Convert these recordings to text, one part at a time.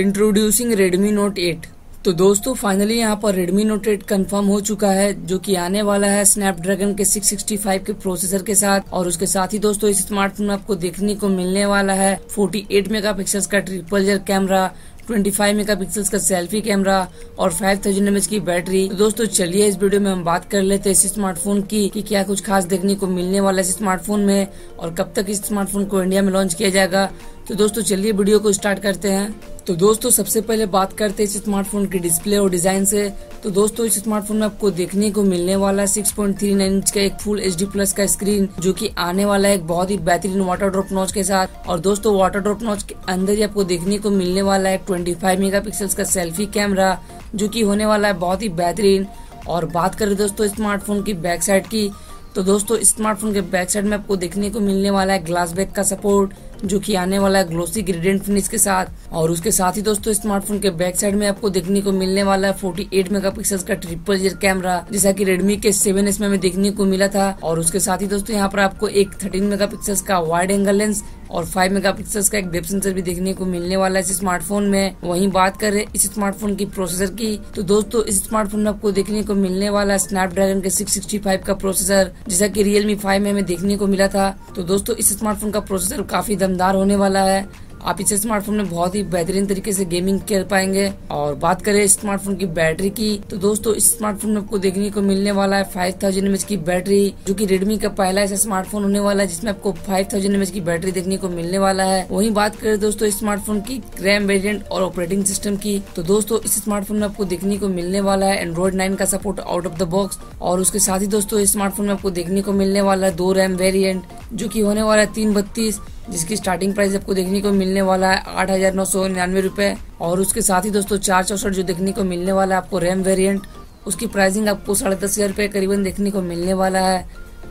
Introducing Redmi note 8। तो दोस्तों finally यहाँ पर रेडमी नोट 8 कन्फर्म हो चुका है, जो कि आने वाला है स्नैपड्रैगन के 665 के प्रोसेसर के साथ। और उसके साथ ही दोस्तों इस स्मार्टफोन में आपको देखने को मिलने वाला है 48 मेगापिक्सल का ट्रिपल जेड कैमरा, 25 मेगापिक्सल का सेल्फी कैमरा और 5000 mAh की बैटरी। तो दोस्तों चलिए इस वीडियो में हम बात कर लेते हैं इस स्मार्टफोन की कि क्या कुछ खास देखने को मिलने वाला है इस स्मार्टफोन में और कब तक इस स्मार्टफोन को इंडिया में लॉन्च किया जाएगा। तो दोस्तों चलिए वीडियो को स्टार्ट करते हैं। तो दोस्तों सबसे पहले बात करते हैं इस स्मार्टफोन के डिस्प्ले और डिजाइन से। तो दोस्तों इस स्मार्टफोन में आपको देखने को मिलने वाला 6.39 इंच का एक फुल एचडी प्लस का स्क्रीन, जो कि आने वाला है एक बहुत ही बेहतरीन वाटर ड्रॉप नॉच के साथ। और दोस्तों वाटर ड्रॉप नॉच के अंदर ही आपको देखने को मिलने वाला है 25 मेगापिक्सल का सेल्फी कैमरा, जो की होने वाला है बहुत ही बेहतरीन। और बात करें दोस्तों स्मार्टफोन की बैक साइड की, तो दोस्तों स्मार्टफोन के बैक साइड में आपको देखने को मिलने वाला है ग्लास बैक का सपोर्ट, जो कि आने वाला है ग्लोसी ग्रेडियंट फिनिश के साथ। और उसके साथ ही दोस्तों स्मार्टफोन के बैक साइड में आपको देखने को मिलने वाला है 48 मेगापिक्सल का ट्रिपल जेड कैमरा, जैसा कि रेडमी के 7s में हमें देखने को मिला था। और उसके साथ ही दोस्तों यहाँ पर आपको एक 13 मेगापिक्सल का वाइड एंगल लेंस और 5 मेगापिक्सल का एक डेप्थ सेंसर भी देखने को मिलने वाला है इस स्मार्टफोन में। वहीं बात करें इस स्मार्टफोन की प्रोसेसर की, तो दोस्तों इस स्मार्टफोन में आपको देखने को मिलने वाला है स्नैपड्रैगन के 665 का प्रोसेसर, जैसा कि रियलमी 5 में हमें देखने को मिला था। तो दोस्तों इस स्मार्टफोन का प्रोसेसर काफी दमदार होने वाला है। आप इस स्मार्टफोन में बहुत ही बेहतरीन तरीके से गेमिंग कर पाएंगे। और बात करें स्मार्टफोन की बैटरी की, तो दोस्तों इस स्मार्टफोन में आपको देखने को मिलने वाला है 5000 mAh की बैटरी, जो कि रेडमी का पहला ऐसा स्मार्टफोन होने वाला है जिसमें आपको 5000 mAh की बैटरी देखने को मिलने वाला है। वहीं बात करें दोस्तों इस स्मार्टफोन की रैम वेरियंट और ऑपरेटिंग सिस्टम की, तो दोस्तों इस स्मार्टफोन में आपको देखने को मिलने वाला है एंड्रॉइड 9 का support out of the box. और उसके साथ ही दोस्तों इस स्मार्टफोन में आपको देखने को मिलने वाला है 2 रैम वेरियंट, जो की होने वाला है 332, जिसकी स्टार्टिंग प्राइस आपको देखने को मिलने वाला है 8999 रुपए। और उसके साथ ही दोस्तों 464 जो देखने को मिलने वाला है आपको रैम वेरिएंट, उसकी प्राइसिंग आपको 10,500 रुपए करीबन देखने को मिलने वाला है।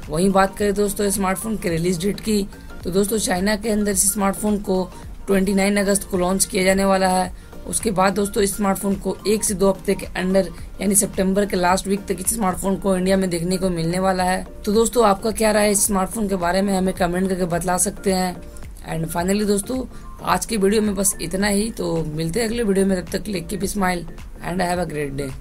वहीं बात करें दोस्तों स्मार्टफोन के रिलीज डेट की, तो दोस्तों चाइना के अंदर इस स्मार्टफोन को 29 अगस्त को लॉन्च किया जाने वाला है। उसके बाद दोस्तों इस स्मार्टफोन को 1 से 2 हफ्ते के अंदर यानी सितंबर के लास्ट वीक तक इस स्मार्टफोन को इंडिया में देखने को मिलने वाला है। तो दोस्तों आपका क्या राय है इस स्मार्टफोन के बारे में हमें कमेंट करके बतला सकते हैं। एंड फाइनली दोस्तों आज के वीडियो में बस इतना ही, तो मिलते हैं अगले वीडियो में। तब तक click keep smile and have a great day.